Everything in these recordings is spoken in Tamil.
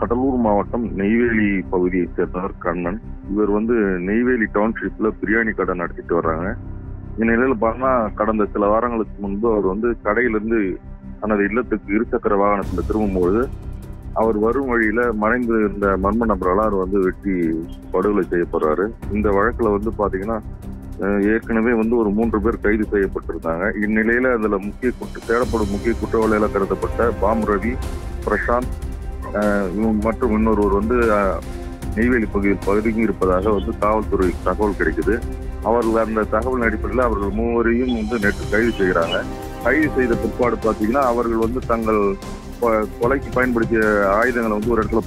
கடலூர் மாவட்டம் நெய்வேலி பகுதியை சேர்ந்தவர் கண்ணன். இவர் வந்து நெய்வேலி டவுன்ஷிப்ல பிரியாணி கடை நடத்திட்டு வர்றாங்க. இந்நிலையில் பார்த்தா கடந்த சில வாரங்களுக்கு முன்பு அவர் வந்து கடையிலிருந்து தனது இல்லத்துக்கு இருசக்கர வாகனத்தில் திரும்பும்போது அவர் வரும் வழியில மறைந்து இருந்த மர்ம நபரால் அவர் வந்து வெட்டி படுகொலை செய்யப்படுறாரு. இந்த வழக்குல வந்து பாத்தீங்கன்னா ஏற்கனவே வந்து ஒரு 3 பேர் கைது செய்யப்பட்டிருந்தாங்க. இந்நிலையில அதுல தேடப்படும் முக்கிய குற்றவாளிகளாக கருதப்பட்ட பாம் ரவி, பிரசாந்த் மற்றும் இன்னொருவர் வந்து நெய்வேலி பகுதியில் பதுங்கி இருப்பதாக வந்து காவல்துறை தகவல் கிடைக்குது. அவர்கள் அந்த தகவல் அடிப்படையில் அவர்கள் 3 பேரையும் வந்து நேற்று கைது செய்கிறாங்க. கைது செய்த பிற்பாடு பாத்தீங்கன்னா அவர்கள் வந்து தங்கள் கொலைக்கு பயன்படுத்திய ஆயுதங்களை வந்து ஒரு இடத்துல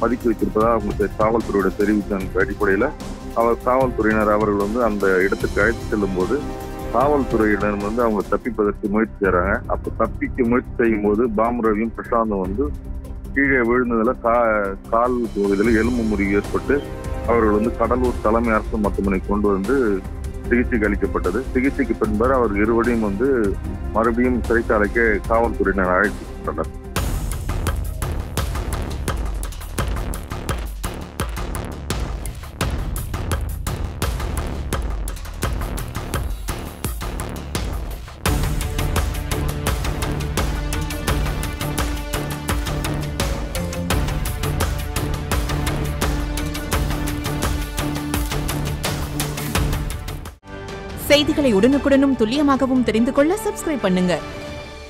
பதுக்கி வைத்திருப்பதாக அவங்க காவல்துறையோட தெரிவித்த அடிப்படையில் காவல்துறையினர் அவர்கள் வந்து அந்த இடத்துக்கு அழைத்து செல்லும் போது காவல்துறையினர் வந்து அவங்க தப்பிப்பதற்கு முயற்சி செய்கிறாங்க. அப்போ தப்பிக்க முயற்சி செய்யும் போது பாம் ரவியும் பிரசாந்தும் வந்து கீழே விழுந்ததில் கால் பகுதியில் எலும்பு முறிவு ஏற்பட்டு அவர்கள் வந்து கடலூர் தலைமை அரசு மருத்துவமனை கொண்டு வந்து சிகிச்சைக்கு அளிக்கப்பட்டது. சிகிச்சைக்கு பின்பு அவர் இருவரையும் வந்து மறுபடியும் சிறைச்சாலைக்கு காவல்துறையினர் அழைத்து சென்றனர். செய்திகளை உடனுக்குடனும் துல்லியமாகவும் தெரிந்து கொள்ள சப்ஸ்கிரைப் பண்ணுங்க.